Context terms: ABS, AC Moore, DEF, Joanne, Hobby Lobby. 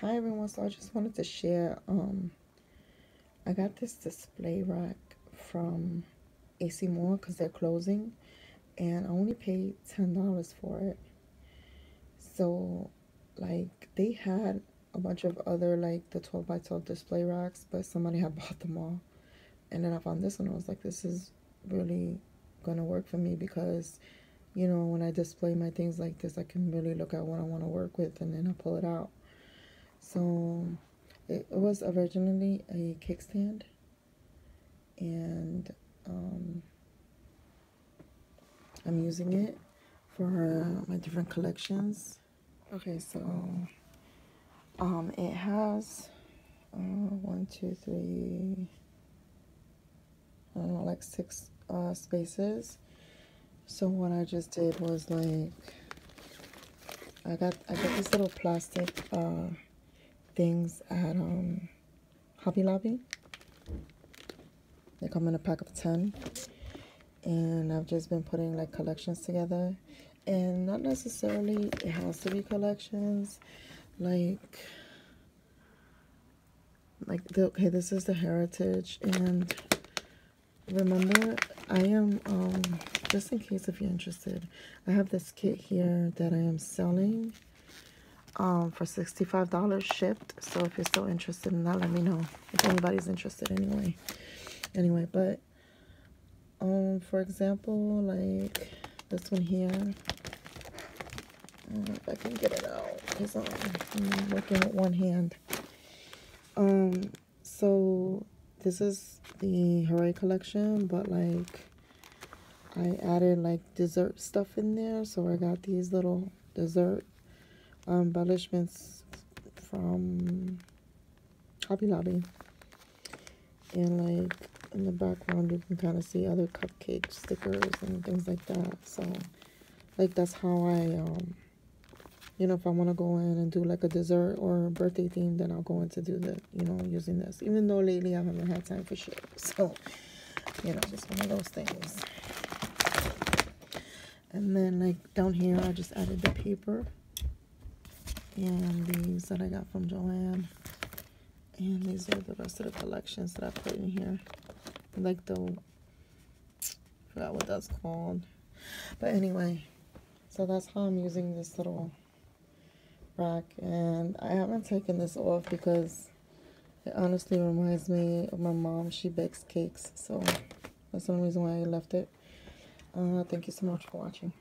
Hi everyone, so I just wanted to share, I got this display rack from AC Moore because they're closing, and I only paid $10 for it. So like they had a bunch of other like the 12x12 display racks, but somebody had bought them all, and then I found this one. I was like, this is really gonna work for me because, you know, when I display my things like this, I can really look at what I want to work with and then I pull it out. So it was originally a kickstand, and I'm using it for my different collections. Okay, so it has 1, 2, 3, I don't know, like 6 spaces. So what I just did was, like, I got these little plastic things at Hobby Lobby. They come in a pack of 10, and I've just been putting like collections together, and not necessarily it has to be collections. Like okay, this is the heritage, and remember, I am just in case if you're interested, I have this kit here that I am selling for $65 shipped. So if you're still interested in that, let me know if anybody's interested anyway. But for example, like this one here, I don't know if I can get it out because I'm working with one hand. So this is the Hooray collection, but like I added like dessert stuff in there. So I got these little dessert embellishments from Hobby Lobby, and like in the background you can kind of see other cupcake stickers and things like that. So like that's how I you know, if I want to go in and do like a dessert or a birthday theme, then I'll go in to do that, you know, using this. Even though lately I haven't had time for shit, so you know, just one of those things. And then like down here I just added the paper and these that I got from Joanne, and these are the rest of the collections that I put in here. Like the, I forgot what that's called, but anyway, so that's how I'm using this little rack. And I haven't taken this off because it honestly reminds me of my mom. She bakes cakes, so that's the reason why I left it. Thank you so much for watching.